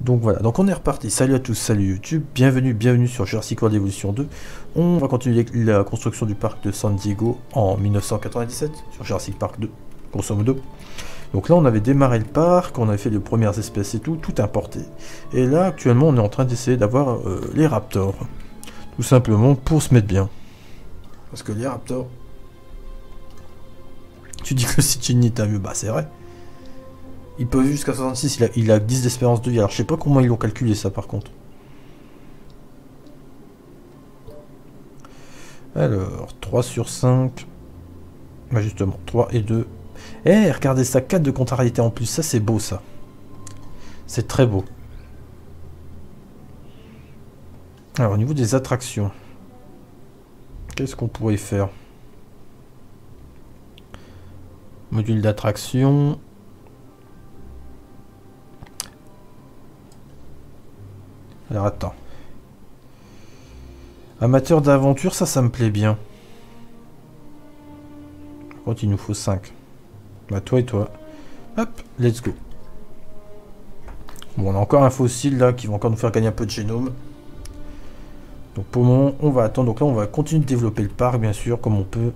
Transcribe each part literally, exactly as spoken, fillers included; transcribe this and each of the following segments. Donc voilà, donc on est reparti, salut à tous, salut YouTube, bienvenue, bienvenue sur Jurassic World Evolution deux. On va continuer la construction du parc de San Diego en mille neuf cent quatre-vingt-dix-sept, sur Jurassic Park deux, grosso modo. Donc là on avait démarré le parc, on avait fait les premières espèces et tout, tout importé. Et là actuellement on est en train d'essayer d'avoir euh, les raptors, tout simplement pour se mettre bien. Parce que les raptors, tu dis que si tu n'y t'as vu, bah c'est vrai. Il peut vivre jusqu'à soixante-six, il a, il a dix d'espérance de vie. Alors je sais pas comment ils l'ont calculé ça par contre. Alors, trois sur cinq. Bah justement, trois et deux. Eh, hey, regardez ça, quatre de contrariété en plus. Ça c'est beau ça. C'est très beau. Alors au niveau des attractions. Qu'est-ce qu'on pourrait faire? Module d'attraction. Alors attends. Amateur d'aventure, ça, ça me plaît bien. Par contre, il nous faut cinq. Bah toi et toi. Hop, let's go. Bon, on a encore un fossile là qui va encore nous faire gagner un peu de génome. Donc pour le moment, on va attendre. Donc là, on va continuer de développer le parc, bien sûr, comme on peut.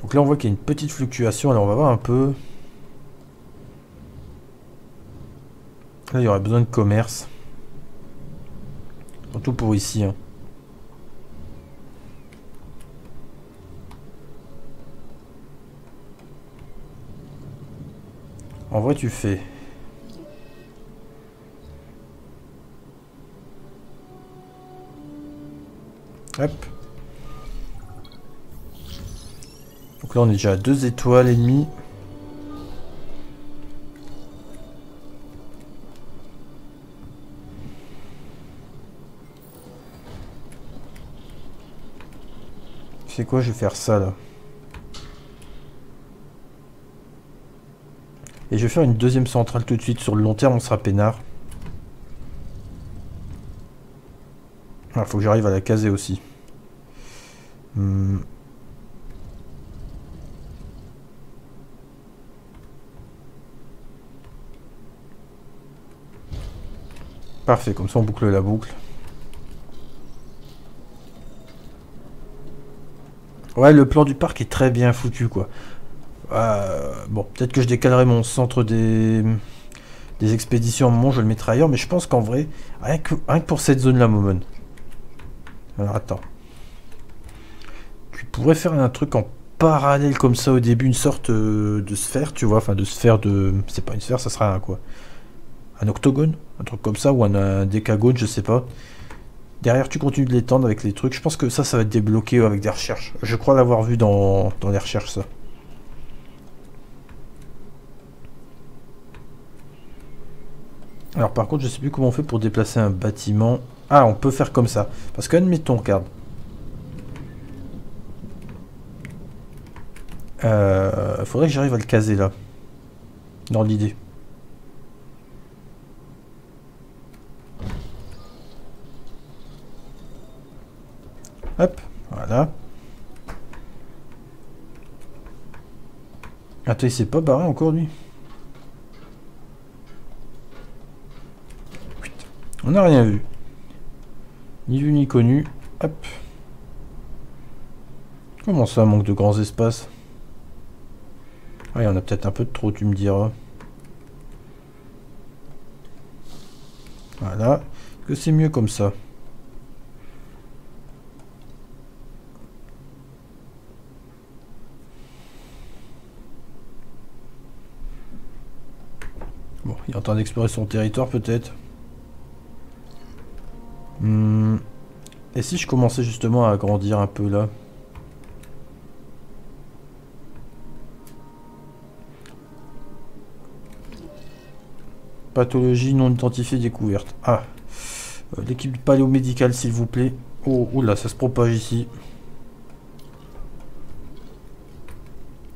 Donc là, on voit qu'il y a une petite fluctuation. Alors on va voir un peu... Là, il y aurait besoin de commerce. Surtout pour ici. Hein. En vrai, tu fais. Hop. Donc là, on est déjà à deux étoiles et demie. C'est quoi, je vais faire ça là. Et je vais faire une deuxième centrale tout de suite. Sur le long terme, on sera peinard. Il faut que j'arrive à la caser aussi. Hmm. Parfait, comme ça on boucle la boucle. Ouais, le plan du parc est très bien foutu, quoi. Euh, bon, peut-être que je décalerai mon centre des, des expéditions à un moment, je le mettrai ailleurs, mais je pense qu'en vrai, rien que, rien que pour cette zone-là, Momon. Alors, attends. Tu pourrais faire un truc en parallèle comme ça au début, une sorte euh, de sphère, tu vois, enfin de sphère de... C'est pas une sphère, ça sera un quoi? Un octogone? Un truc comme ça, ou un, un décagone, je sais pas. Derrière, tu continues de l'étendre avec les trucs. Je pense que ça, ça va être débloqué avec des recherches. Je crois l'avoir vu dans, dans les recherches, ça. Alors, par contre, je sais plus comment on fait pour déplacer un bâtiment. Ah, on peut faire comme ça. Parce que, admettons, regarde. Euh, faudrait que j'arrive à le caser, là. Dans l'idée. Hop, voilà. Attends, il s'est pas barré encore lui. On n'a rien vu. Ni vu ni connu. Hop. Comment ça, manque de grands espaces? Ah, il y en a peut-être un peu de trop, tu me diras. Voilà. Est-ce que c'est mieux comme ça? Il est en train d'explorer son territoire peut-être. Hum. Et si je commençais justement à agrandir un peu là? Pathologie non identifiée découverte. Ah. Euh, L'équipe paléomédicale s'il vous plaît. Oh, oula, ça se propage ici.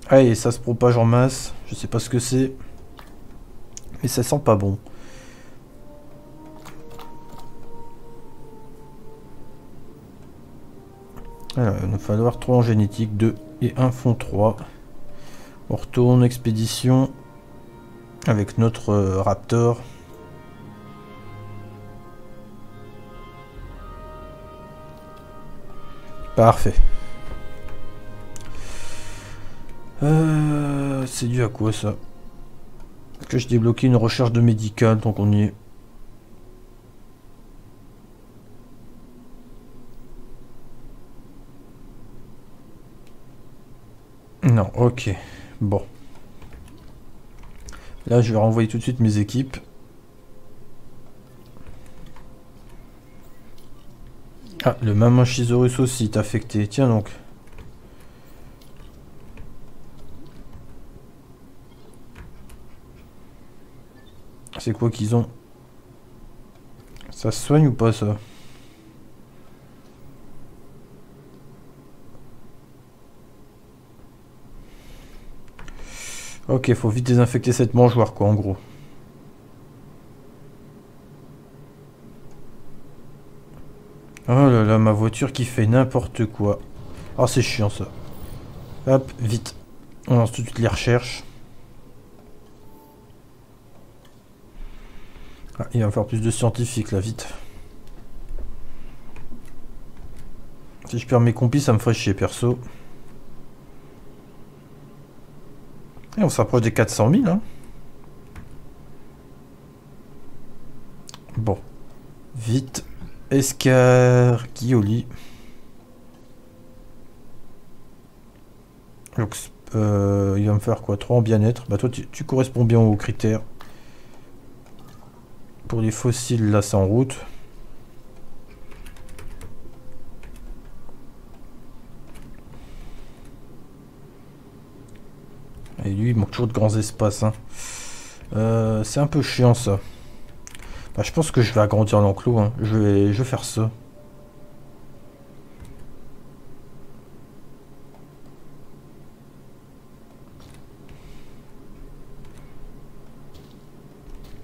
Ah, et ça se propage en masse. Je sais pas ce que c'est. Mais ça sent pas bon. Alors, il va nous falloir trois en génétique, deux et un fond trois. On retourne, expédition, avec notre euh, raptor. Parfait. Euh, c'est dû à quoi ça? Est-ce que je débloquais une recherche de médical tant qu'on y est? Non, ok. Bon. Là, je vais renvoyer tout de suite mes équipes. Ah, le Mamenchisaurus aussi est affecté. Tiens donc. C'est quoi qu'ils ont? Ça se soigne ou pas ça? Ok, faut vite désinfecter cette mangeoire quoi en gros. Oh là là, ma voiture qui fait n'importe quoi. Ah, c'est chiant ça. Hop, vite. On lance tout de suite les recherches. Ah, il va me falloir plus de scientifiques là, vite. Si je perds mes compis, ça me ferait chier perso. Et on s'approche des quatre cent mille. Hein. Bon. Vite. Escarguioli. Donc, euh, il va me faire quoi? trois en bien-être. Bah, toi, tu, tu corresponds bien aux critères. Pour les fossiles, là, c'est en route. Et lui, il manque toujours de grands espaces. Hein. Euh, c'est un peu chiant, ça. Bah, je pense que je vais agrandir l'enclos. Hein. Je, vais, je vais faire ça.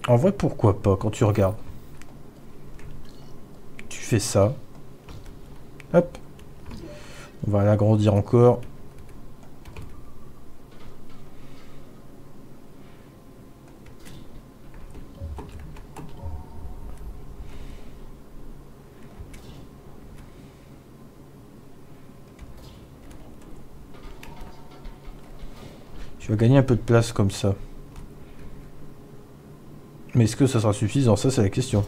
En vrai, pourquoi pas, quand tu regardes. Tu fais ça. Hop. On va l'agrandir encore. Je vais gagner un peu de place comme ça. Mais est-ce que ça sera suffisant? Ça, c'est la question.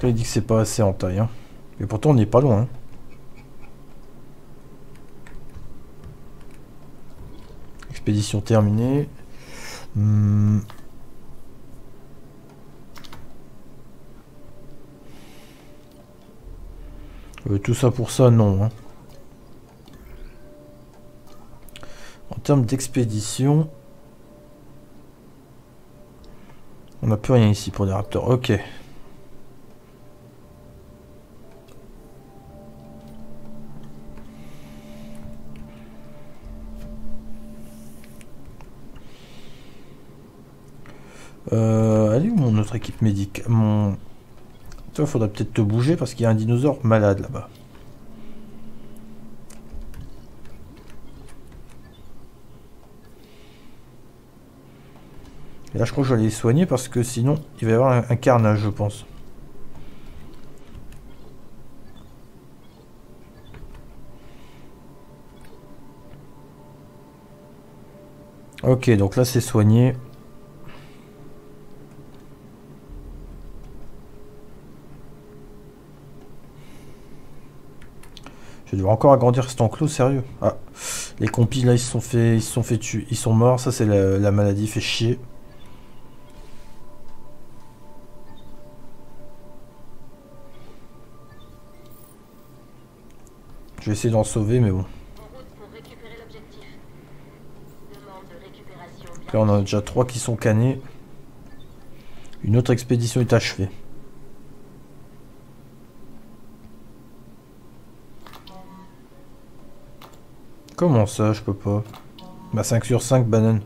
Là, il dit que c'est pas assez en taille. Hein. Mais pourtant, on n'est pas loin. Hein. Expédition terminée. Hmm. Euh, tout ça pour ça, non. Hein. En termes d'expédition, on n'a plus rien ici pour les raptors. Ok. Euh, allez, où mon autre équipe médicale, mon... Toi, faudra peut-être te bouger parce qu'il y a un dinosaure malade là-bas. Et là, je crois que je vais aller les soigner parce que sinon, il va y avoir un, un carnage, je pense. Ok, donc là, c'est soigné. Je vais devoir encore agrandir cet enclos, sérieux. Ah, les compis là, ils se sont fait, ils se sont fait tuer, ils sont morts. Ça, c'est la, la maladie, fait chier. Je vais essayer d'en sauver, mais bon. Là, on en a déjà trois qui sont canés. Une autre expédition est achevée. Comment ça, je peux pas? Bah cinq sur cinq, banane.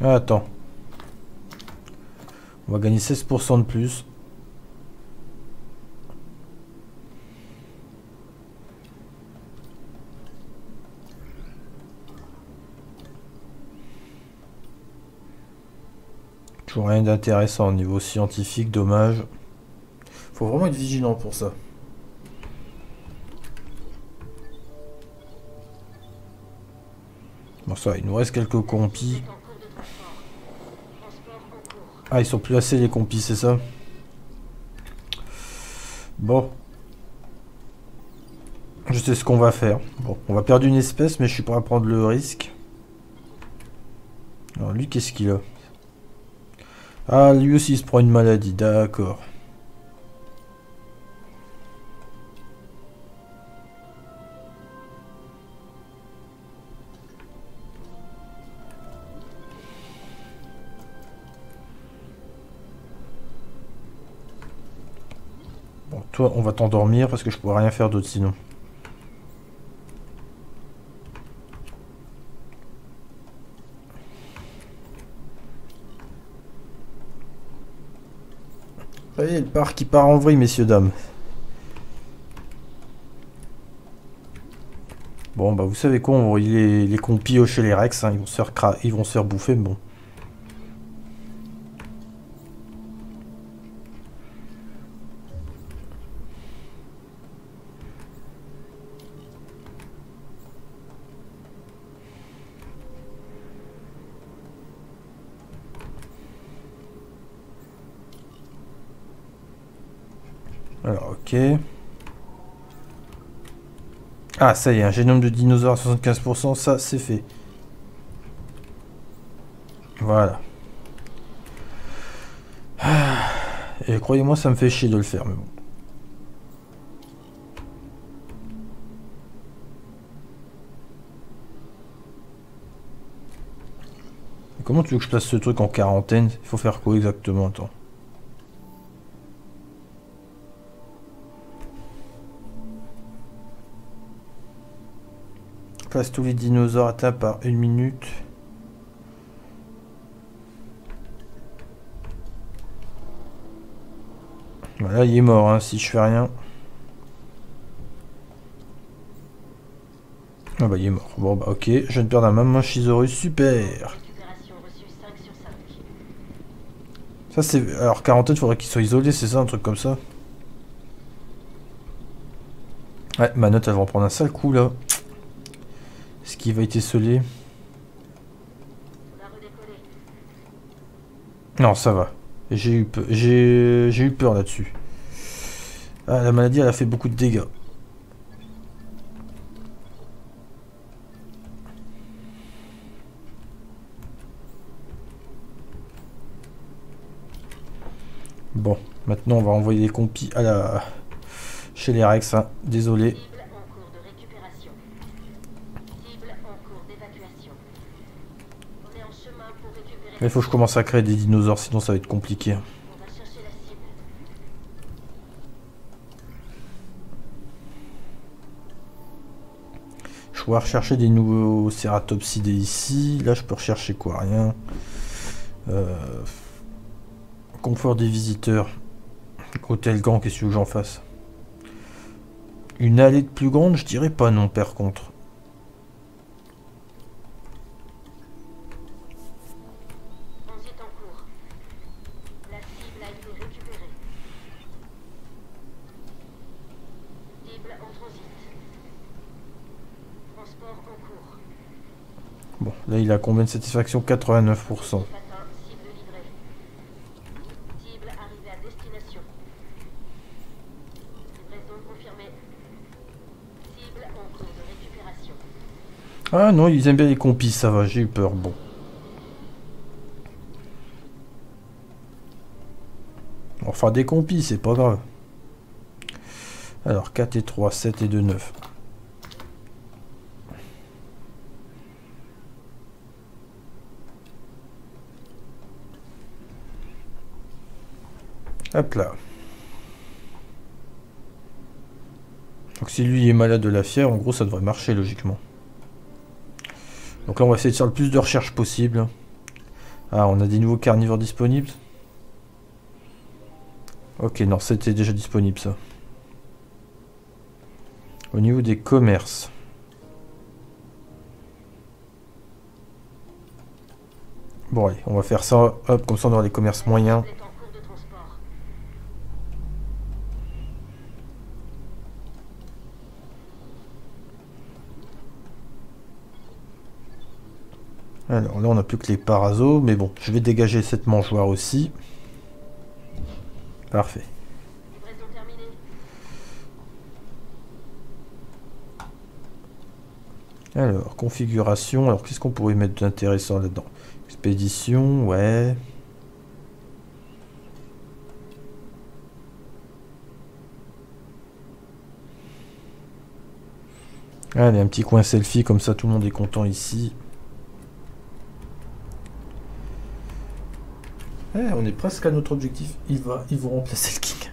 Ah, attends. On va gagner seize pour cent de plus. Toujours rien d'intéressant au niveau scientifique, dommage. Faut vraiment être vigilant pour ça. Bon ça, il nous reste quelques compis. Ah, ils sont placés les compis, c'est ça? Bon. Je sais ce qu'on va faire. Bon, on va perdre une espèce, mais je suis prêt à prendre le risque. Alors lui, qu'est-ce qu'il a? Ah, lui aussi il se prend une maladie, d'accord. Bon, toi, on va t'endormir parce que je pourrais rien faire d'autre sinon. Vous voyez, le parc qui part en vrille, messieurs, dames. Bon, bah vous savez quoi, on va les, les compis chez les Rex, hein, ils vont se faire cra ils vont se faire bouffer, mais bon. Alors, ok. Ah, ça y est, un génome de dinosaure à soixante-quinze pour cent, ça, c'est fait. Voilà. Et croyez-moi, ça me fait chier de le faire, mais bon. Mais comment tu veux que je place ce truc en quarantaine? Il faut faire quoi exactement? Attends. Place tous les dinosaures atteints par une minute. Voilà, il est mort hein, si je fais rien. Ah bah il est mort. Bon bah ok, je viens de perdre un Mamenchisaurus, super. Ça c'est... Alors quarantaine, faudrait qu'ils soient isolés, c'est ça, un truc comme ça. Ouais, ma note elle va en prendre un sale coup là. Ce qui va être esselé. Non, ça va. J'ai eu peur, j'ai eu peur là-dessus. Ah, la maladie, elle a fait beaucoup de dégâts. Bon, maintenant, on va envoyer les compis à la chez les Rex. Hein. Désolé. Mais il faut que je commence à créer des dinosaures, sinon ça va être compliqué. Je vais rechercher des nouveaux cératopsidés ici. Là, je peux rechercher quoi? Rien. Euh... Confort des visiteurs. Hôtel Grand, qu'est-ce que j'en fasse? Une allée de plus grande, je dirais pas non, par contre. Bon, là il a combien de satisfaction? quatre-vingt-neuf pour cent. Ah non, ils aiment bien les compis, ça va, j'ai eu peur, bon. Enfin des compis, c'est pas grave. Alors quatre et trois, sept et deux, neuf. Hop là. Donc si lui est malade de la fièvre, en gros ça devrait marcher logiquement. Donc là on va essayer de faire le plus de recherches possible. Ah, on a des nouveaux carnivores disponibles. Ok, non, c'était déjà disponible ça. Au niveau des commerces. Bon allez, on va faire ça, hop, comme ça on aura des commerces moyens. Alors là on n'a plus que les parasos, mais bon, je vais dégager cette mangeoire aussi. Parfait. Alors, configuration, alors qu'est-ce qu'on pourrait mettre d'intéressant là-dedans? Expédition, ouais. Allez, un petit coin selfie, comme ça tout le monde est content ici. Eh, on est presque à notre objectif. Il va, ils vont remplacer le king.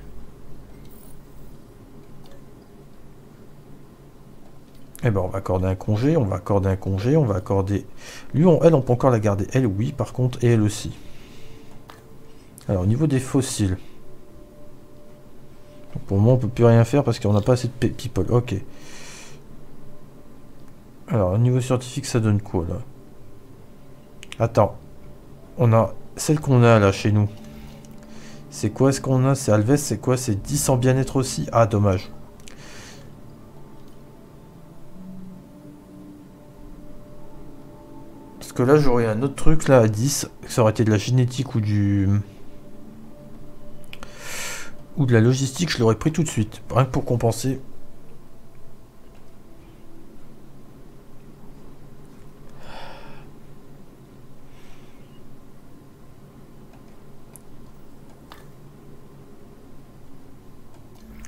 Eh ben, on va accorder un congé, on va accorder un congé, on va accorder... Lui, on, elle, on peut encore la garder. Elle, oui, par contre, et elle aussi. Alors, au niveau des fossiles. Donc, pour le moment, on ne peut plus rien faire parce qu'on n'a pas assez de people. Ok. Alors, au niveau scientifique, ça donne quoi, là? Attends. On a... Celle qu'on a là chez nous, c'est quoi ce qu'on a? C'est Alves, c'est quoi? C'est dix en bien-être aussi. Ah, dommage. Parce que là, j'aurais un autre truc là à dix. Ça aurait été de la génétique ou du. Ou de la logistique, je l'aurais pris tout de suite. Rien que pour compenser.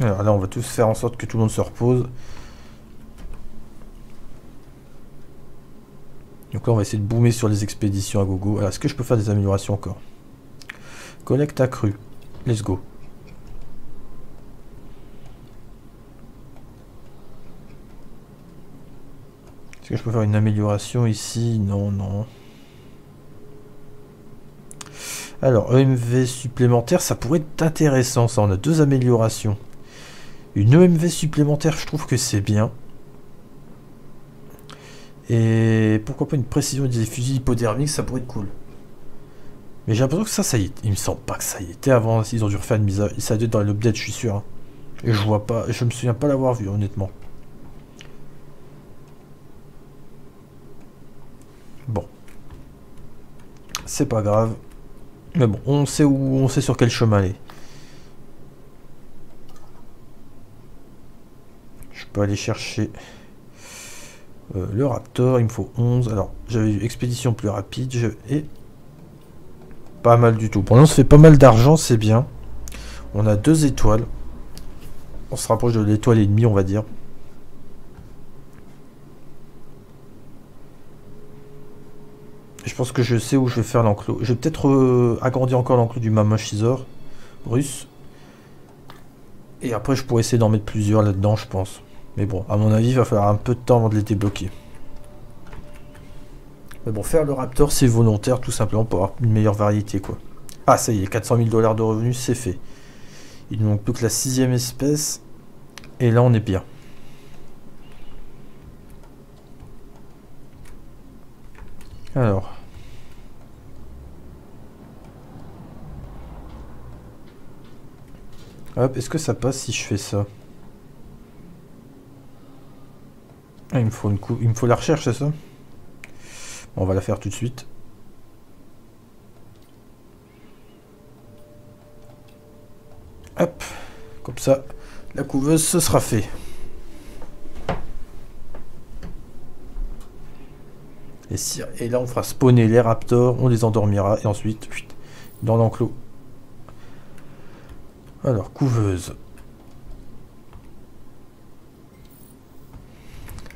Alors là, on va tous faire en sorte que tout le monde se repose. Donc là, on va essayer de boomer sur les expéditions à gogo. Alors, est-ce que je peux faire des améliorations encore? Collecte accrue. Let's go. Est-ce que je peux faire une amélioration ici? Non, non. Alors, E M V supplémentaire, ça pourrait être intéressant, ça. On a deux améliorations. Une E M V supplémentaire, je trouve que c'est bien. Et pourquoi pas une précision des fusils hypodermiques, ça pourrait être cool. Mais j'ai l'impression que ça, ça y est. Il me semble pas que ça y était avant. Ils ont dû refaire une mise à... Ça doit être dans l'update, je suis sûr. Hein. Et je vois pas... Je me souviens pas l'avoir vu, honnêtement. Bon. C'est pas grave. Mais bon, on sait où... On sait sur quel chemin aller. Je peux aller chercher euh, le raptor, il me faut onze. Alors, j'avais eu expédition plus rapide, je... et pas mal du tout. Pour l'instant, on se fait pas mal d'argent, c'est bien. On a deux étoiles. On se rapproche de l'étoile et demie, on va dire. Je pense que je sais où je vais faire l'enclos. Je vais peut-être euh, agrandir encore l'enclos du Mamenchisaurus russe. Et après, je pourrais essayer d'en mettre plusieurs là-dedans, je pense. Mais bon, à mon avis, il va falloir un peu de temps avant de les débloquer. Mais bon, faire le Raptor, c'est volontaire, tout simplement, pour avoir une meilleure variété, quoi. Ah, ça y est, quatre cent mille dollars de revenus, c'est fait. Il nous manque plus que la sixième espèce. Et là, on est bien. Alors... Hop, est-ce que ça passe si je fais ça? Ah, il me faut une coup, il me faut la recherche, c'est ça? Bon, on va la faire tout de suite. Hop, comme ça, la couveuse, ce sera fait. Et, si, et là, on fera spawner les raptors, on les endormira, et ensuite, dans l'enclos. Alors, couveuse.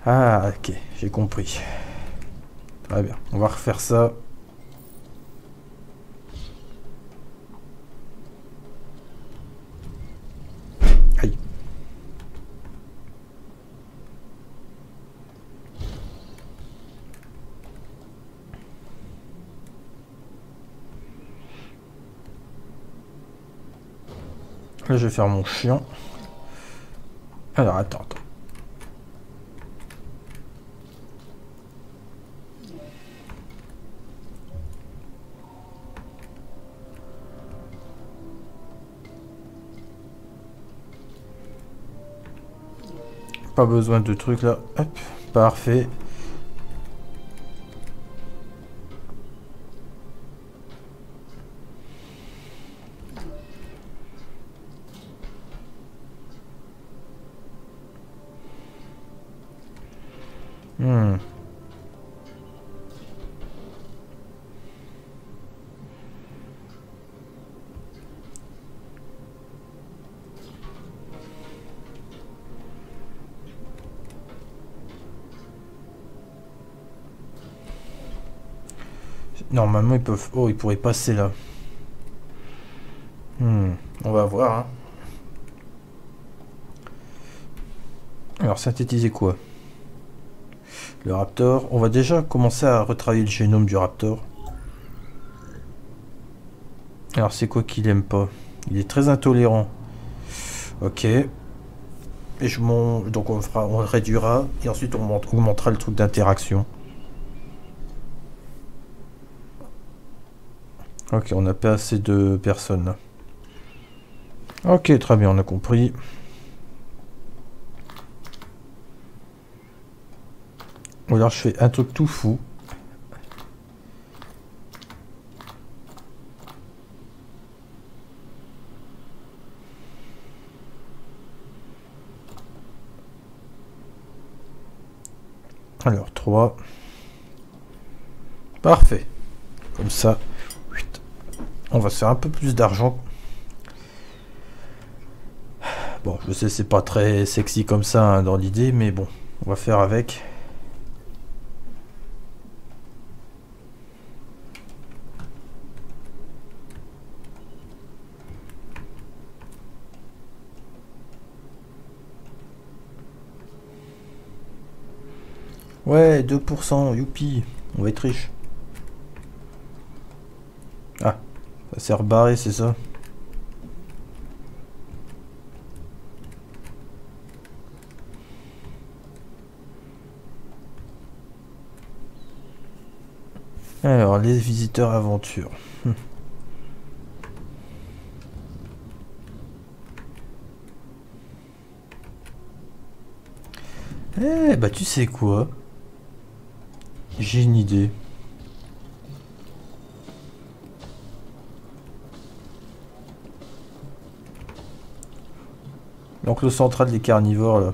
Ah, ok, j'ai compris. Très bien, on va refaire ça. Aïe. Là, je vais faire mon chiant. Alors, attends, attends. Pas besoin de trucs là. Hop, parfait. Hmm. Normalement, ils peuvent... Oh, ils pourraient passer là. Hmm. On va voir. Hein. Alors, synthétiser quoi? Le raptor. On va déjà commencer à retravailler le génome du raptor. Alors, c'est quoi qu'il aime pas? Il est très intolérant. Ok. Et je m'en... Donc, on fera... on réduira. Et ensuite, on augmentera le truc d'interaction. Ok, on n'a pas assez de personnes là. Ok, très bien, on a compris. Ou alors je fais un truc tout fou. Alors, trois. Parfait. Comme ça. On va se faire un peu plus d'argent. Bon, je sais, c'est pas très sexy comme ça hein, dans l'idée, mais bon, on va faire avec. Ouais, deux pour cent, youpi, on va être riche. Ah. Ça sert barré, c'est ça. Alors, les visiteurs aventures. Hum. Eh, bah tu sais quoi? J'ai une idée. Donc le central des carnivores là.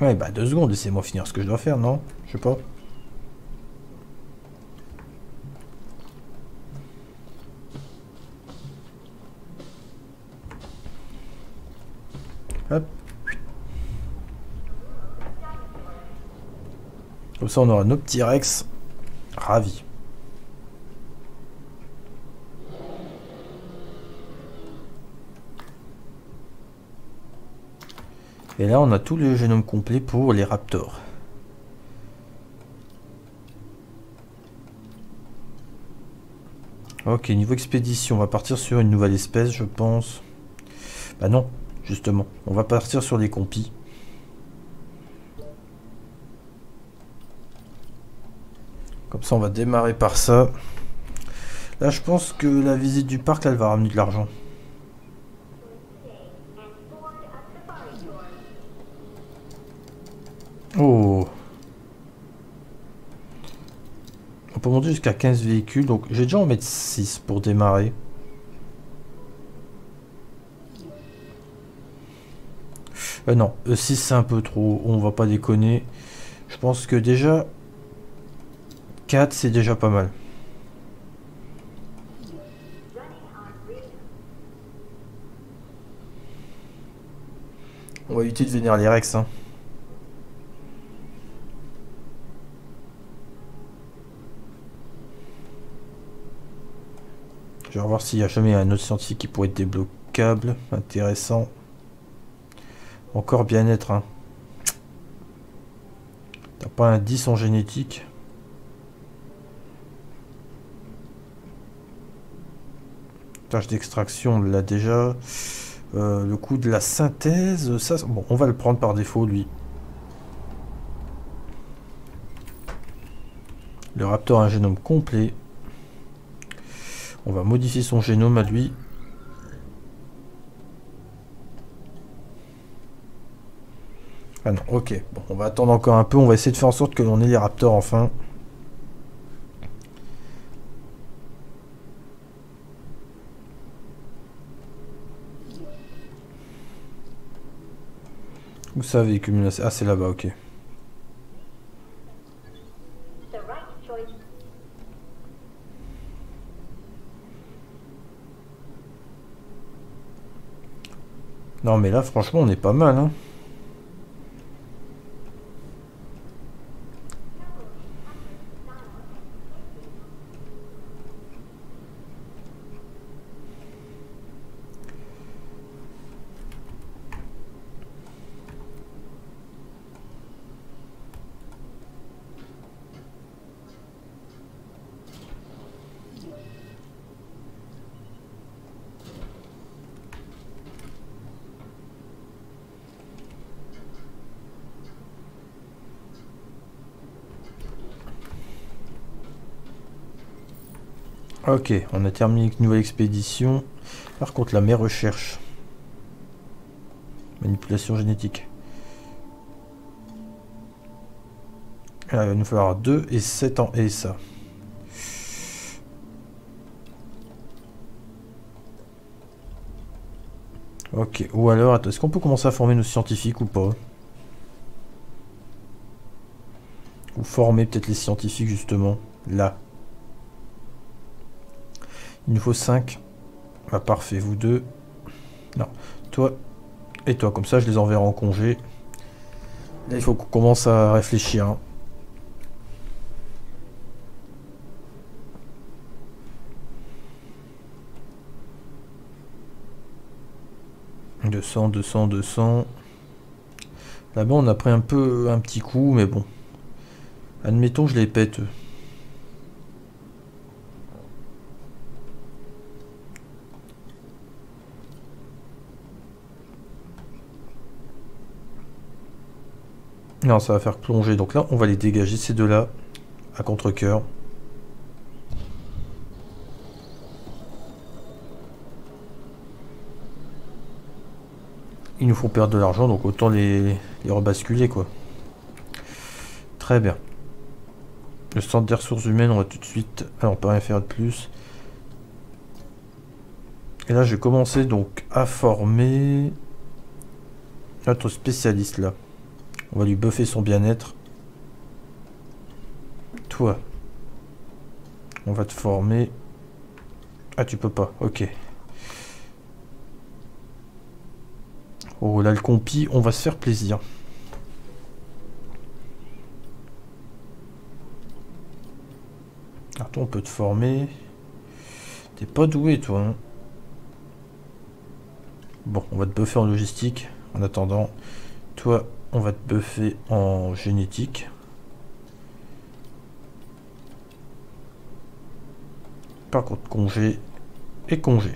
Ouais bah deux secondes, laissez-moi finir ce que je dois faire, non? Je sais pas. Hop. Comme ça on aura nos petits rex ravis. Et là, on a tout le génome complet pour les raptors. Ok, niveau expédition, on va partir sur une nouvelle espèce, je pense. Bah non, justement. On va partir sur les compis. Comme ça, on va démarrer par ça. Là, je pense que la visite du parc, là, elle va ramener de l'argent. Oh. On peut monter jusqu'à quinze véhicules, donc j'ai déjà en mettre six pour démarrer. Euh, non, six c'est un peu trop, on va pas déconner. Je pense que déjà quatre c'est déjà pas mal. On va éviter de venir les rex hein. Je vais voir s'il n'y a jamais un autre scientifique qui pourrait être débloquable. Intéressant. Encore bien-être. Hein. T'as pas un dix en génétique. tâche d'extraction, on l'a déjà. Euh, le coup de la synthèse, ça, bon, on va le prendre par défaut, lui. Le raptor a un génome complet. On va modifier son génome à lui. Ah non, ok. Bon, on va attendre encore un peu. On va essayer de faire en sorte que l'on ait les raptors enfin. Où ça, véhicule menacé? Ah, c'est là-bas, ok. Non, mais là, franchement, on est pas mal, hein. Ok, on a terminé une nouvelle expédition. Par contre, là, mes recherches. Manipulation génétique. Là, il va nous falloir deux et sept ans et ça. Ok, ou alors, est-ce qu'on peut commencer à former nos scientifiques ou pas? Ou former peut-être les scientifiques, justement, là. Il nous faut cinq. Ah, parfait, vous deux. Non, toi et toi. Comme ça, je les enverrai en congé. Là, il faut qu'on commence à réfléchir. Hein. deux cents, deux cents, deux cents. Là-bas, on a pris un peu un petit coup, mais bon. Admettons, je les pète. Non, ça va faire plonger. Donc là, on va les dégager, ces deux-là, à contre-cœur. Ils nous font perdre de l'argent, donc autant les, les rebasculer, quoi. Très bien. Le centre des ressources humaines, on va tout de suite... Alors, on peut rien faire de plus. Et là, je vais commencer, donc, à former notre spécialiste, là. On va lui buffer son bien-être. Toi, on va te former. Ah, tu peux pas, ok. Oh là, le compi, on va se faire plaisir. Attends, on peut te former. T'es pas doué, toi. Hein. Bon, on va te buffer en logistique. En attendant, toi... On va te buffer en génétique. Par contre, congé et congé.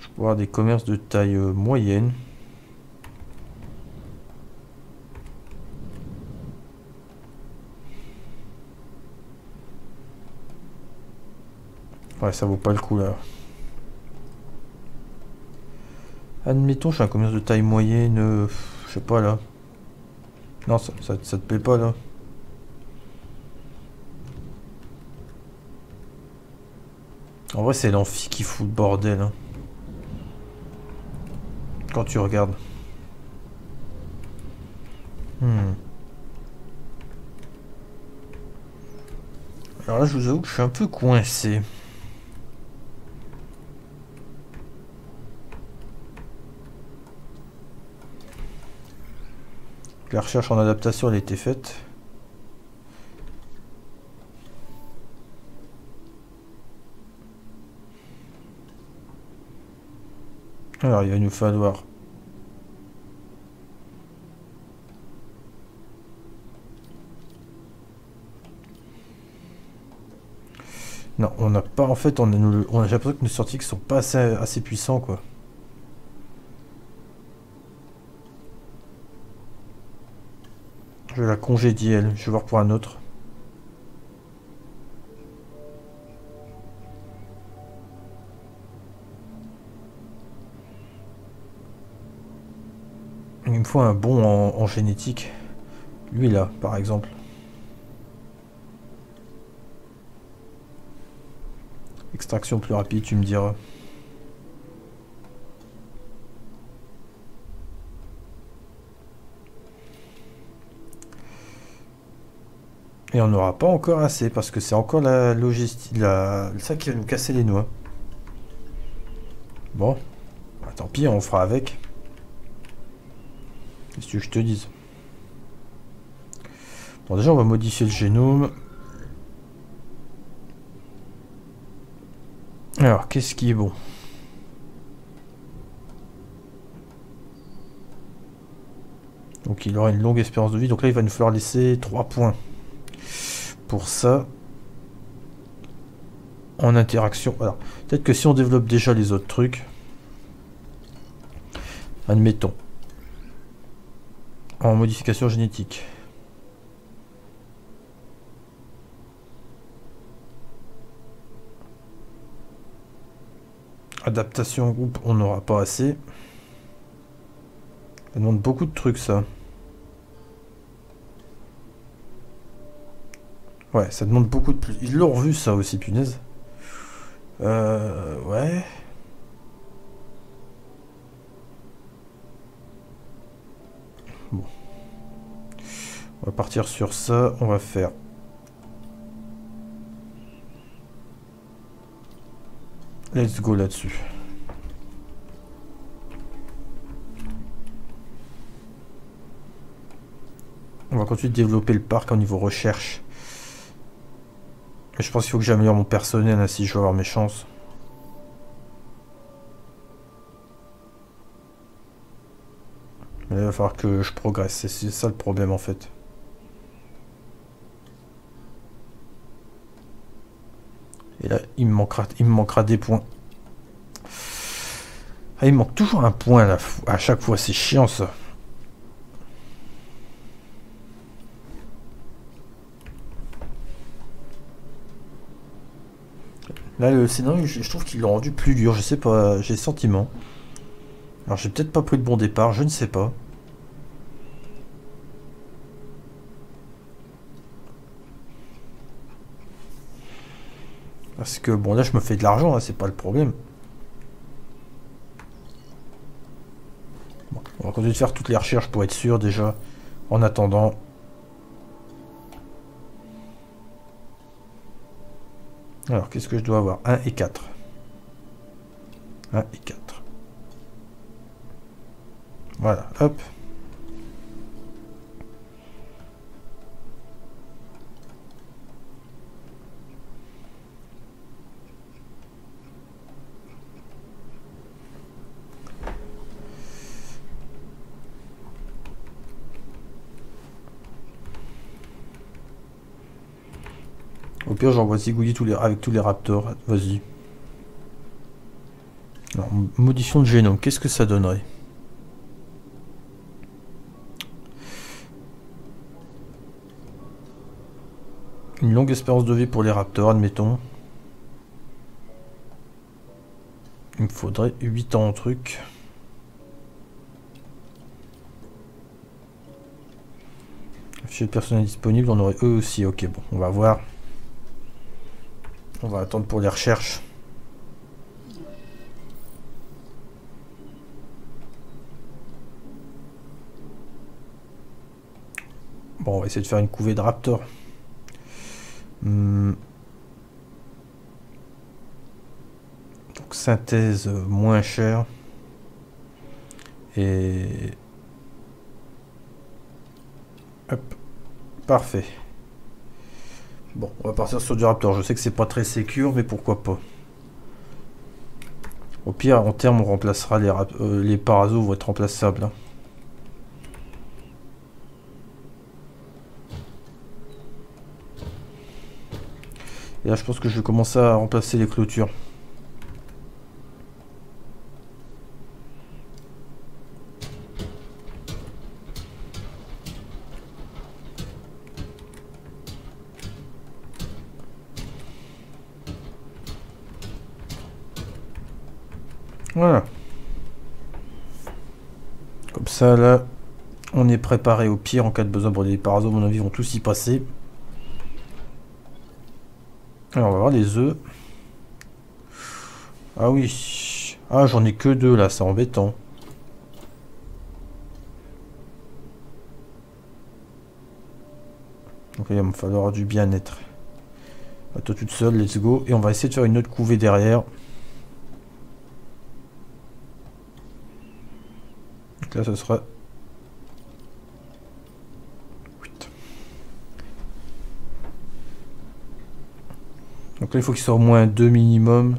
Je peux avoir des commerces de taille moyenne. Ouais, ça vaut pas le coup, là. Admettons, je suis un commerce de taille moyenne... Euh, je sais pas, là. Non, ça, ça, ça te plaît pas, là. En vrai, c'est l'amphi qui fout le bordel. Hein. Quand tu regardes. Hmm. Alors là, je vous avoue que je suis un peu coincé. La recherche en adaptation, elle a été faite. Alors, il va nous falloir non, on n'a pas en fait, on a, on a j'ai l'impression que nos sorties ne sont pas assez, assez puissants quoi. Je vais la congédier elle, je vais voir pour un autre. Il me faut un bon en, en génétique. Lui là, par exemple. Extraction plus rapide, tu me diras. Et on n'aura pas encore assez parce que c'est encore la logistique, la... ça qui va nous casser les noix. Bon, bah, tant pis, on fera avec. Qu'est-ce que je te dise? Bon, déjà, on va modifier le génome. Alors, qu'est-ce qui est bon? Donc, il aura une longue espérance de vie. Donc là, il va nous falloir laisser trois points. Pour ça, en interaction. Alors, peut-être que si on développe déjà les autres trucs, admettons, en modification génétique. Adaptation en groupe, on n'aura pas assez. Ça demande beaucoup de trucs, ça. Ouais, ça demande beaucoup de plus. Ils l'ont revu, ça aussi, punaise. Euh... Ouais... Bon. On va partir sur ça. On va faire... Let's go là-dessus. On va continuer de développer le parc au niveau recherche. Je pense qu'il faut que j'améliore mon personnel ainsi je vais avoir mes chances. Mais là, il va falloir que je progresse, c'est ça le problème en fait. Et là il me manquera, il me manquera des points. Ah, il me manque toujours un point là, à chaque fois, c'est chiant ça. Là, le scénario, je trouve qu'ils l'ont rendu plus dur, je sais pas, j'ai le sentiment. Alors, j'ai peut-être pas pris le bon départ, je ne sais pas. Parce que, bon, là, je me fais de l'argent, hein, c'est pas le problème. Bon, on va continuer de faire toutes les recherches pour être sûr, déjà, en attendant... Alors, qu'est-ce que je dois avoir? un et quatre. un et quatre. Voilà, hop. Au pire, j'envoie zigouiller tous les, avec tous les raptors. Vas-y. Alors, modifions le génome. Qu'est-ce que ça donnerait? Une longue espérance de vie pour les raptors, admettons. Il me faudrait huit ans en truc. Fichier de personnel disponible, on aurait eux aussi. Ok, bon, on va voir. On va attendre pour les recherches. Bon, on va essayer de faire une couvée de raptors. Hum. Donc synthèse moins chère. Et... Hop. Parfait. Bon, on va partir sur du raptor. Je sais que c'est pas très sécure, mais pourquoi pas. Au pire, en terme, on remplacera les, euh, les parasaures vont être remplaçables. Hein. Et là, je pense que je vais commencer à remplacer les clôtures. Voilà. Comme ça, là, on est préparé au pire en cas de besoin. Bon, les parasaures, à mon avis, vont tous y passer. Alors, on va voir les œufs. Ah oui. Ah, j'en ai que deux, là. C'est embêtant. Donc, là, il va me falloir du bien-être. À toi toute seule, let's go. Et on va essayer de faire une autre couvée derrière. Là, ce sera... Donc là, il faut qu'il soit au moins deux minimum.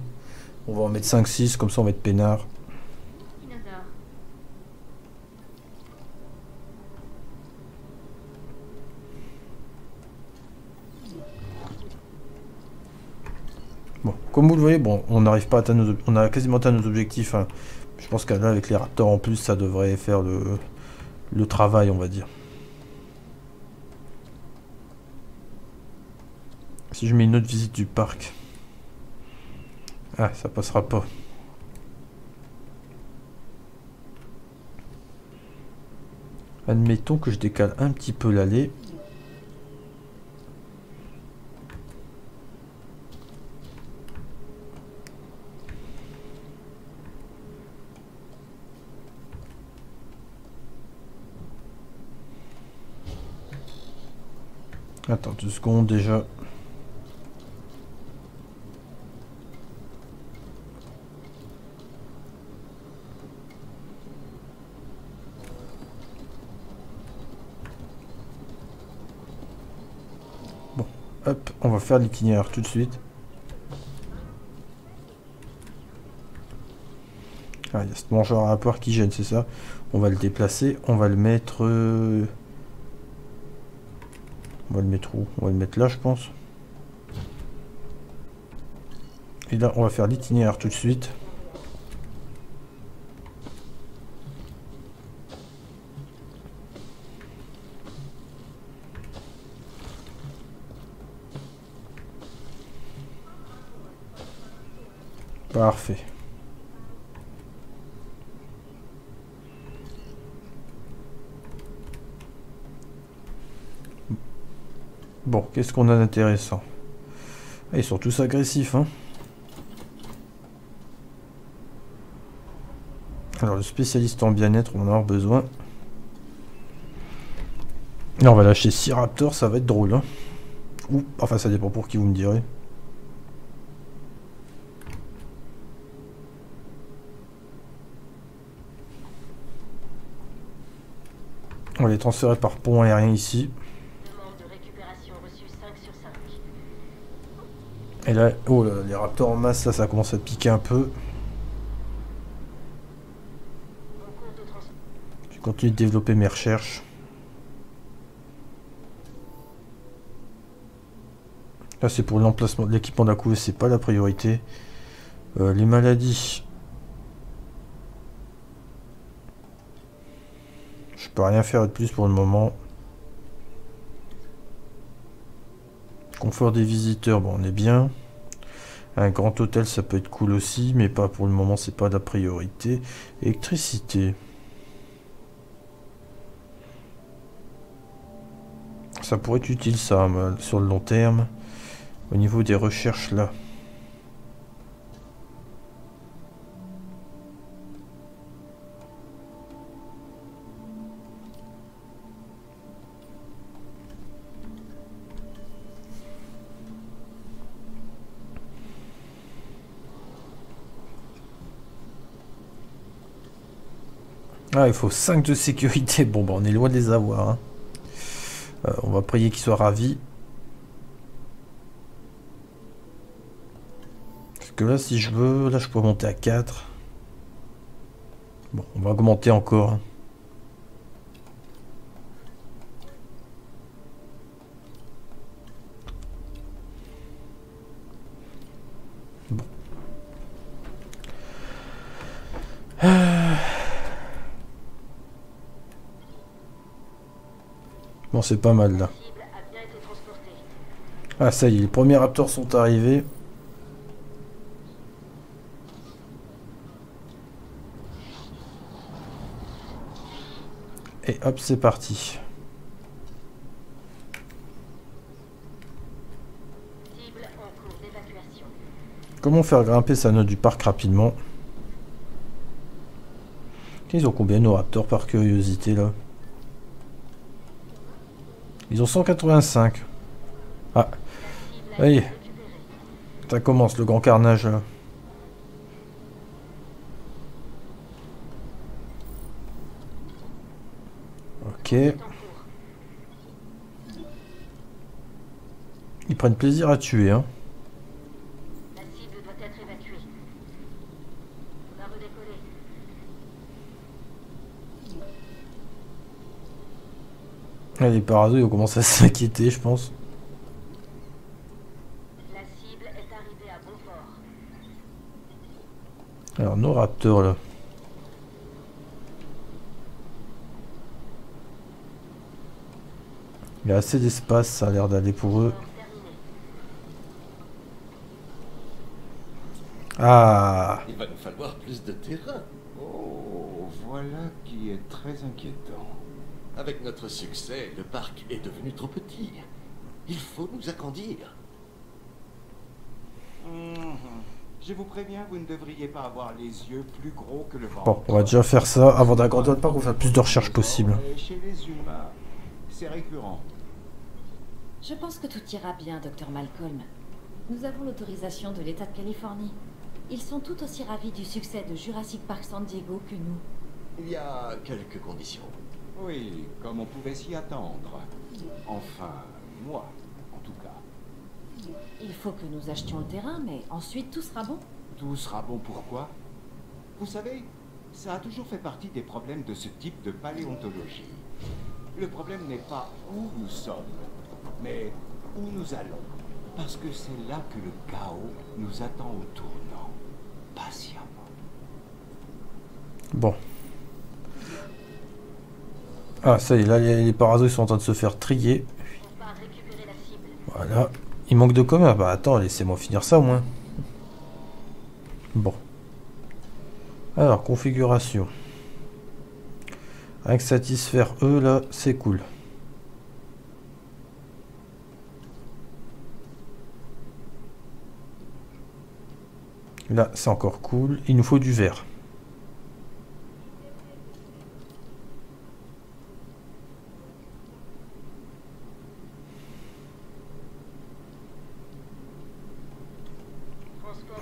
On va en mettre cinq six, comme ça, on va être peinard. Bon, comme vous le voyez, bon, on n'arrive pas à atteindre nos... On a quasiment atteint nos objectifs, hein. Je pense qu'à là, avec les raptors en plus, ça devrait faire le, le travail, on va dire. Si je mets une autre visite du parc. Ah, ça passera pas. Admettons que je décale un petit peu l'allée. Attends deux secondes déjà. Bon, hop, on va faire l'itinéraire tout de suite. Ah, il y a ce mangeur à poire qui gêne, c'est ça. On va le déplacer, on va le mettre... Euh On va le mettre où? On va le mettre là, je pense. Et là, on va faire l'itinéraire tout de suite. Parfait. Bon, qu'est-ce qu'on a d'intéressant? Ah, ils sont tous agressifs, hein. Alors, le spécialiste en bien-être, on en a besoin. Là, on va lâcher six raptors, ça va être drôle, hein. Ou, enfin, ça dépend pour qui, vous me direz. On va les transférer par pont aérien ici. Et là, oh là, les raptors en masse, là, ça commence à piquer un peu. Je continue de développer mes recherches. Là, c'est pour l'emplacement de l'équipement de la couvée, c'est pas la priorité. Euh, les maladies. Je peux rien faire de plus pour le moment. Confort des visiteurs, bon, on est bien. Un grand hôtel, ça peut être cool aussi, mais pas pour le moment, c'est pas la priorité. Électricité. Ça pourrait être utile, ça, sur le long terme. Au niveau des recherches, là. Ah, il faut cinq de sécurité. Bon, bah, on est loin de les avoir. Hein. Euh, on va prier qu'ils soient ravis. Parce que là, si je veux, là, je peux monter à quatre. Bon, on va augmenter encore. Bon. Ah. Bon, c'est pas mal là. Ah, ça y est, les premiers raptors sont arrivés. Et hop, c'est parti. Comment faire grimper sa note du parc rapidement? Ils ont combien nos raptors par curiosité là? Ils ont cent quatre-vingt-cinq. Ah, ça y est. Ça commence le grand carnage là. Ok. Ils prennent plaisir à tuer, hein. La cible doit être évacuée. On va redécoller. Ah, les parados, ils commencent à s'inquiéter, je pense. La cible est arrivée à bon port. Alors, nos raptors là. Il y a assez d'espace, ça a l'air d'aller pour eux. Ah! Il va nous falloir plus de terrain. Oh, voilà qui est très inquiétant. Avec notre succès, le parc est devenu trop petit. Il faut nous agrandir. Mmh. Je vous préviens, vous ne devriez pas avoir les yeux plus gros que le ventre. Bon, on va déjà faire ça. Avant d'agrandir le parc, on va faire plus de recherches possibles. Chez les humains, c'est récurrent. Je pense que tout ira bien, docteur Malcolm. Nous avons l'autorisation de l'État de Californie. Ils sont tout aussi ravis du succès de Jurassic Park San Diego que nous. Il y a quelques conditions. Oui, comme on pouvait s'y attendre. Enfin, moi, en tout cas. Il faut que nous achetions le terrain, mais ensuite tout sera bon. Tout sera bon pourquoi? Vous savez, ça a toujours fait partie des problèmes de ce type de paléontologie. Le problème n'est pas où nous sommes, mais où nous allons. Parce que c'est là que le chaos nous attend au tournant, patiemment. Bon. Ah, ça y est, là, les, les parasos sont en train de se faire trier. On va récupérer la cible. Voilà. Il manque de commun. Bah attends, laissez-moi finir ça au moins. Bon. Alors, configuration. Rien que satisfaire eux, là, c'est cool. Là, c'est encore cool. Il nous faut du vert.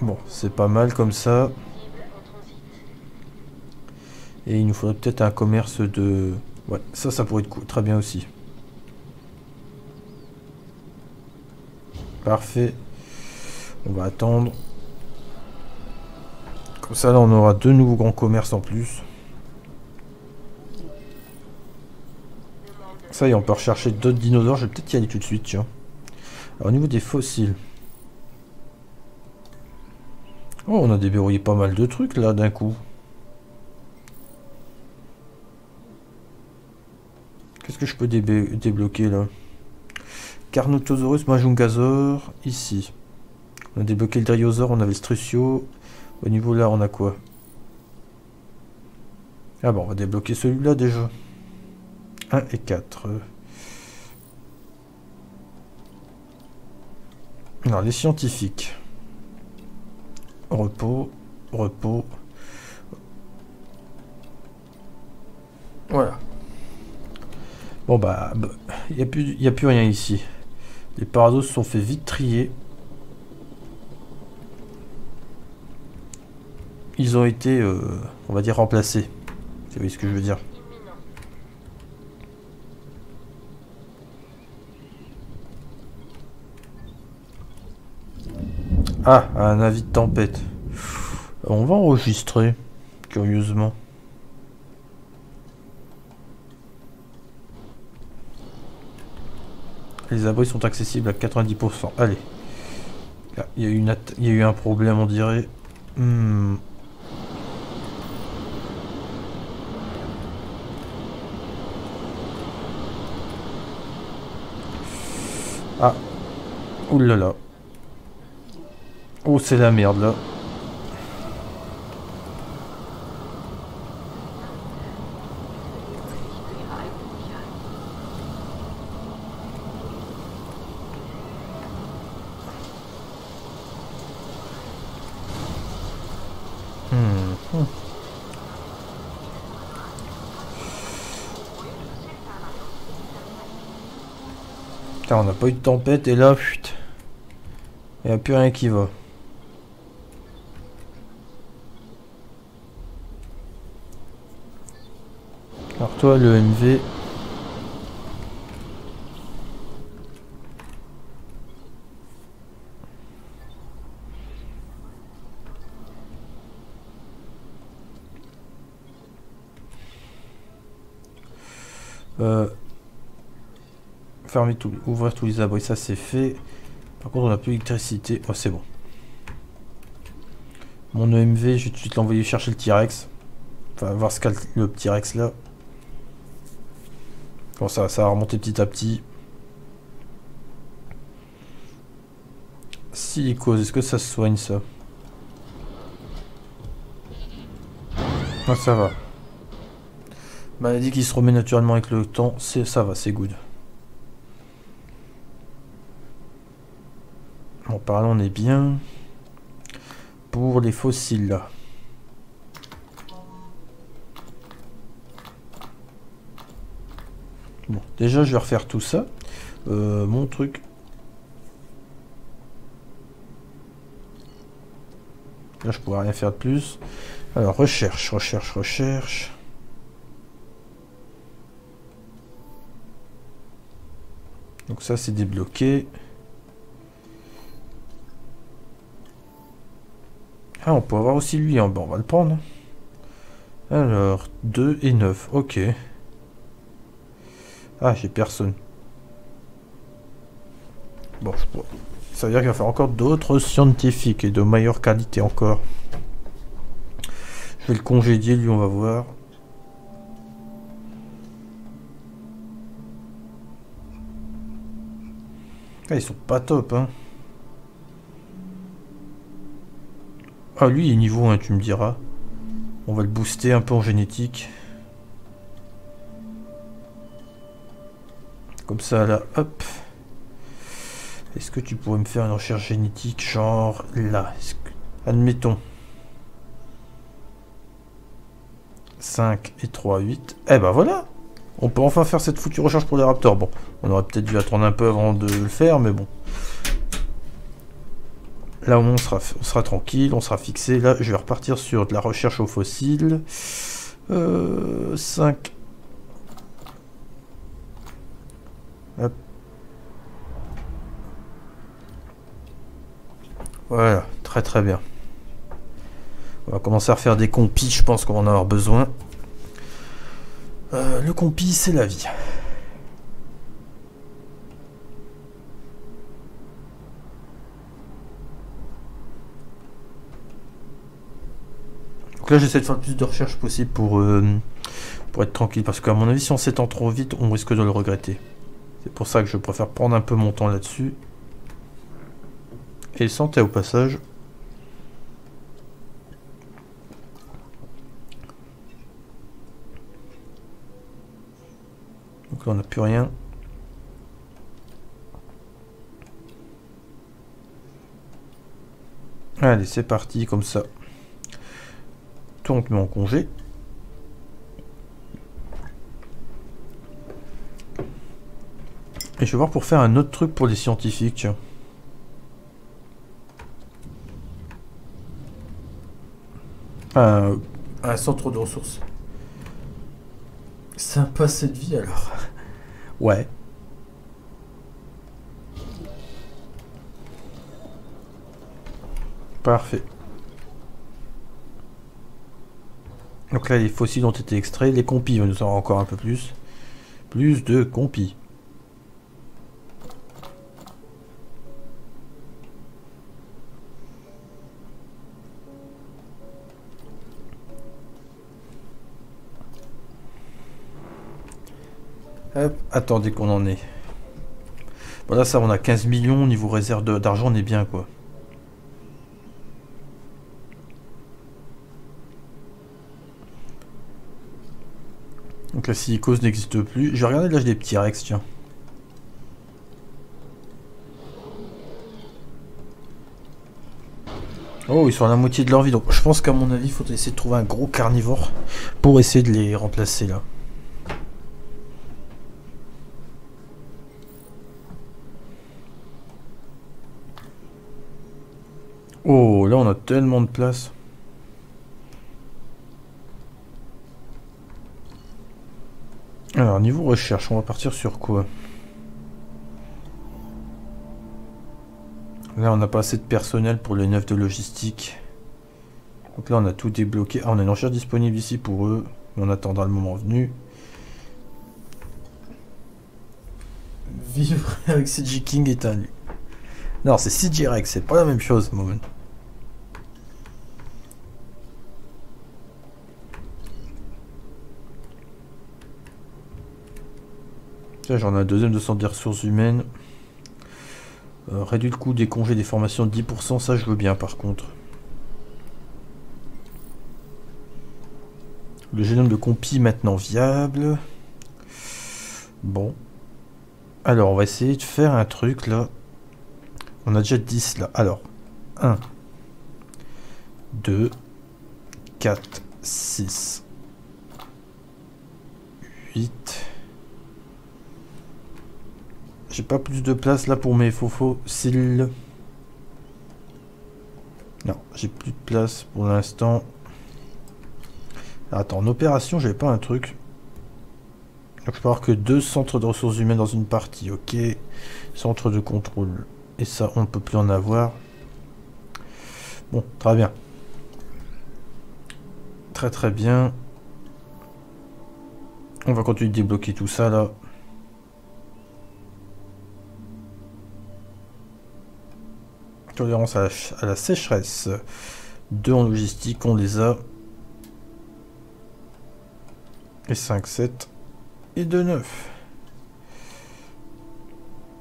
Bon, c'est pas mal comme ça. Et il nous faudrait peut-être un commerce de... Ouais, ça, ça pourrait être très bien aussi. Parfait. On va attendre. Comme ça, là, on aura deux nouveaux grands commerces en plus. Ça y est, on peut rechercher d'autres dinosaures. Je vais peut-être y aller tout de suite, tiens. Alors, au niveau des fossiles. Oh, on a déverrouillé pas mal de trucs, là, d'un coup. Qu'est-ce que je peux dé débloquer là? Carnotosaurus, Majungasaurus, ici. On a débloqué le Dryosaur, on avait le Strucio. Au niveau là, on a quoi? Ah bon, on va débloquer celui-là déjà. un et quatre. Alors, les scientifiques. Repos, repos. Voilà. Bon bah, il n'y a plus, y a plus rien ici. Les parados se sont fait vite trier. Ils ont été, euh, on va dire, remplacés. Vous voyez ce que je veux dire. Ah, un avis de tempête. On va enregistrer, curieusement. Les abris sont accessibles à quatre-vingt-dix pour cent. Allez. Là, il y a eu une il y a eu un problème, on dirait. Hmm. Ah. Ouh là là. Oh, c'est la merde, là. On n'a pas eu de tempête et là, chut, il n'y a plus rien qui va. Alors toi, le M V. Euh... Fermer tout, ouvrir tous les abris, ça c'est fait. Par contre, on n'a plus d'électricité. Oh, c'est bon. Mon E M V, je vais tout de suite l'envoyer chercher le T-Rex. Enfin, voir ce qu'a le petit Rex là. Bon, ça, ça va remonter petit à petit. Silicose, est-ce que ça se soigne ça? Ah, ça va. Maladie qui se remet naturellement avec le temps. Ça va, c'est good. Bon, par là, on est bien pour les fossiles là. Bon, déjà je vais refaire tout ça. Euh, mon truc. Là, je pourrais rien faire de plus. Alors, recherche, recherche, recherche. Donc ça, c'est débloqué. Ah, on peut avoir aussi lui, hein. Bon, on va le prendre. Alors, deux et neuf, ok. Ah, j'ai personne. Bon, ça veut dire qu'il va faire encore d'autres scientifiques et de meilleure qualité encore. Je vais le congédier, lui, on va voir. Ah, ils sont pas top, hein. Ah, lui il est niveau un, hein, tu me diras. On va le booster un peu en génétique. Comme ça là, hop. Est-ce que tu pourrais me faire une recherche génétique genre là que... Admettons. cinq et trois, huit. Eh ben voilà. On peut enfin faire cette foutue recherche pour les raptors. Bon, on aurait peut-être dû attendre un peu avant de le faire, mais bon. Là au moins on sera, on sera tranquille, on sera fixé. Là je vais repartir sur de la recherche aux fossiles. Euh, cinq. Hop. Voilà, très très bien. On va commencer à refaire des compis, je pense qu'on en aura besoin. Euh, le compis c'est la vie. Là j'essaie de faire le plus de recherches possible pour, euh, pour être tranquille, parce qu'à mon avis si on s'étend trop vite on risque de le regretter. C'est pour ça que je préfère prendre un peu mon temps là dessus et le sentais au passage. Donc là on n'a plus rien. Allez, c'est parti comme ça. Toi, on te met en congé. Et je vais voir pour faire un autre truc pour les scientifiques. Tiens. Un, un centre de ressources. Sympa cette vie alors. Ouais. Parfait. Donc là, les fossiles ont été extraits. Les compis, on nous en aura encore un peu plus. Plus de compis. Hop, attendez qu'on en ait. Voilà, ça, on a quinze millions. Niveau réserve d'argent, on est bien, quoi. Donc la silicose n'existe plus. Je vais regarder l'âge des petits Rex, tiens. Oh, ils sont à la moitié de leur vie, donc je pense qu'à mon avis, il faut essayer de trouver un gros carnivore pour essayer de les remplacer, là. Oh, là, on a tellement de place. Alors, niveau recherche, on va partir sur quoi? Là, on n'a pas assez de personnel pour les neuf de logistique. Donc là, on a tout débloqué. Ah, on a une recherche disponible ici pour eux. On attendra le moment venu. Vivre avec C J King est un... Non, c'est C J Rex, c'est pas la même chose, moment. J'en ai un deuxième de centre des ressources humaines. Euh, réduit le coût des congés des formations de dix pour cent, ça je veux bien par contre. Le génome de Compi maintenant viable. Bon. Alors on va essayer de faire un truc là. On a déjà dix là. Alors, un, deux, quatre, six, huit... J'ai pas plus de place là pour mes faux faux cils. Non, j'ai plus de place pour l'instant. Attends, en opération, j'avais pas un truc. Donc je peux avoir que deux centres de ressources humaines dans une partie. Ok. Centre de contrôle. Et ça, on ne peut plus en avoir. Bon, très bien. Très très bien. On va continuer de débloquer tout ça là. Tolérance à la, à la sécheresse. deux en logistique, on les a. Et cinq, sept. Et deux, neuf.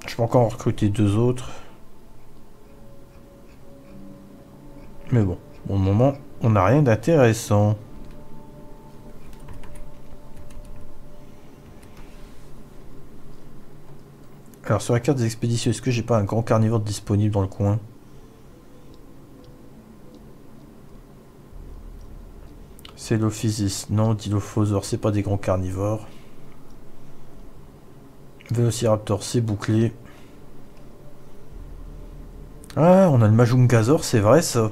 Je peux encore en recruter deux autres. Mais bon, pour le moment, on n'a rien d'intéressant. Alors sur la carte des expéditions, est-ce que j'ai pas un grand carnivore disponible dans le coin ? Dilophosaurus, non, Dilophosaur, c'est pas des grands carnivores. Velociraptor, c'est bouclé. Ah, on a le Majungasaur, c'est vrai ça.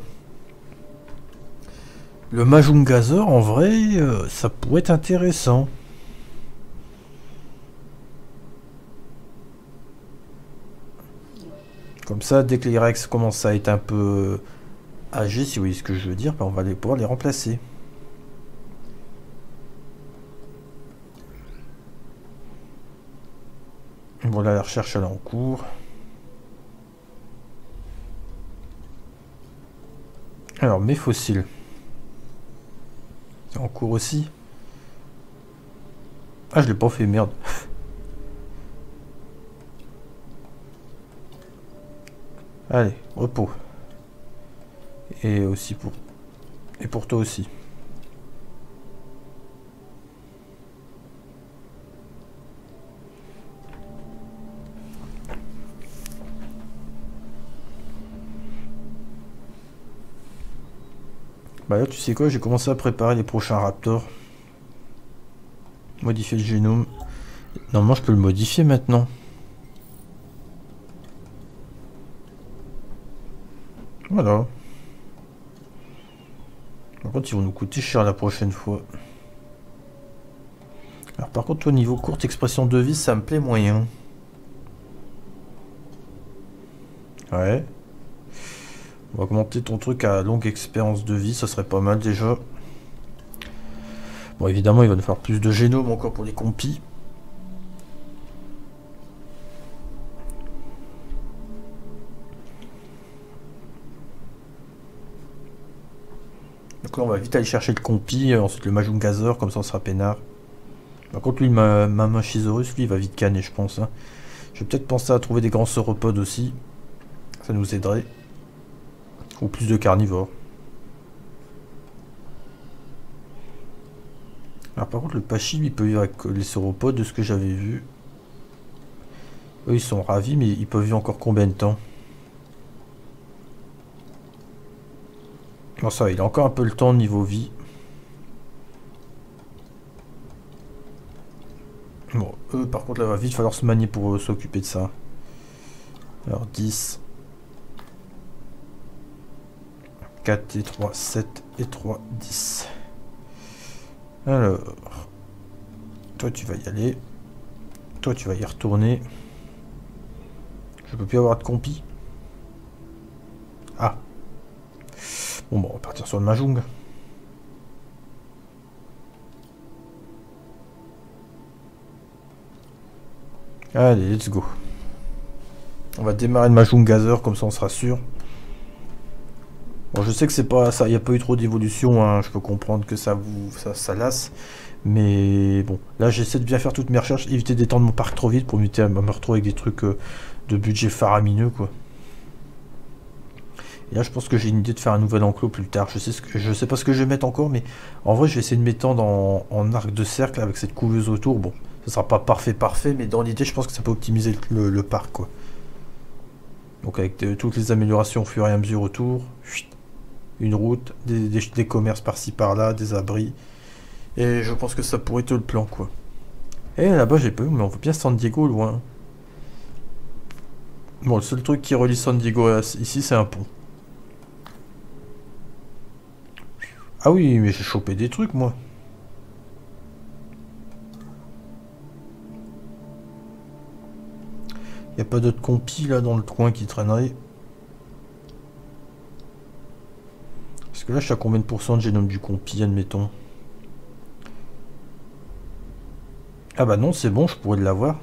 Le Majungasaur, en vrai, euh, ça pourrait être intéressant. Comme ça, dès que les Rex commencent à être un peu âgés, si vous voyez ce que je veux dire, ben on va les pouvoir les remplacer. Voilà, la recherche elle est en cours. Alors, mes fossiles. C'est en cours aussi. Ah, je l'ai pas fait, merde. Allez, repos. Et aussi pour... Et pour toi aussi. Bah là, tu sais quoi, j'ai commencé à préparer les prochains raptors. Modifier le génome. Normalement, je peux le modifier maintenant. Voilà. Par contre, ils vont nous coûter cher la prochaine fois. Alors par contre, au niveau courte expression de vie, ça me plaît moyen. Ouais. On va augmenter ton truc à longue expérience de vie, ça serait pas mal déjà. Bon, évidemment, il va nous falloir plus de génome encore pour les compis. Donc là, on va vite aller chercher le compi, ensuite le Majungasaur, comme ça on sera peinard. Par contre, lui, Mamenchisaurus, lui, il va vite canner, je pense. Hein. Je vais peut-être penser à trouver des grands sauropodes aussi. Ça nous aiderait. Ou plus de carnivores. Alors, par contre, le pachy, lui, il peut vivre avec les sauropodes, de ce que j'avais vu. Eux, ils sont ravis, mais ils peuvent vivre encore combien de temps? Bon, ça va, il a encore un peu le temps niveau vie. Bon, eux, par contre, là, va vite falloir se manier pour euh, s'occuper de ça. Alors, dix. quatre et trois, sept et trois, dix. Alors, toi, tu vas y aller. Toi, tu vas y retourner. Je peux plus avoir de compi. Ah. Bon, bon, on va partir sur le Majung. Allez, let's go. On va démarrer le Majungasaur, comme ça on sera sûr. Bon, je sais que c'est pas ça, il n'y a pas eu trop d'évolution, hein. Je peux comprendre que ça vous ça, ça lasse. Mais bon, là j'essaie de bien faire toutes mes recherches, éviter d'étendre mon parc trop vite pour m'éviter à me retrouver avec des trucs euh, de budget faramineux, quoi. Et là je pense que j'ai une idée de faire un nouvel enclos plus tard. Je sais ce que, je sais pas ce que je vais mettre encore, mais en vrai je vais essayer de m'étendre en, en arc de cercle avec cette couveuse autour. Bon, ce sera pas parfait parfait, mais dans l'idée je pense que ça peut optimiser le, le, le parc, quoi. Donc avec de, toutes les améliorations au fur et à mesure autour. Une route, des, des, des commerces par-ci par-là, des abris. Et je pense que ça pourrait être le plan, quoi. Et là-bas j'ai pas eu, mais on voit bien San Diego loin. Bon, le seul truc qui relie San Diego à, ici, c'est un pont. Ah oui, mais j'ai chopé des trucs, moi. Y a pas d'autres compis, là, dans le coin qui traînerait. Parce que là, je suis à combien de pourcents de génome du compi, admettons? Ah bah non, c'est bon, je pourrais l'avoir.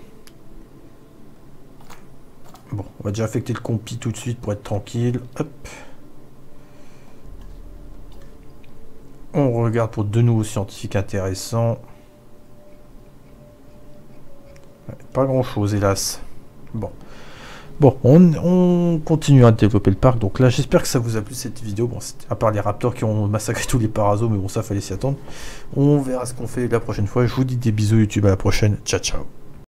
Bon, on va déjà affecter le compi tout de suite pour être tranquille. Hop. On regarde pour de nouveaux scientifiques intéressants. Pas grand chose, hélas. Bon, bon, on, on continue à développer le parc. Donc là, j'espère que ça vous a plu cette vidéo. Bon, à part les raptors qui ont massacré tous les parasos, mais bon, ça fallait s'y attendre. On verra ce qu'on fait la prochaine fois. Je vous dis des bisous YouTube, à la prochaine. Ciao, ciao.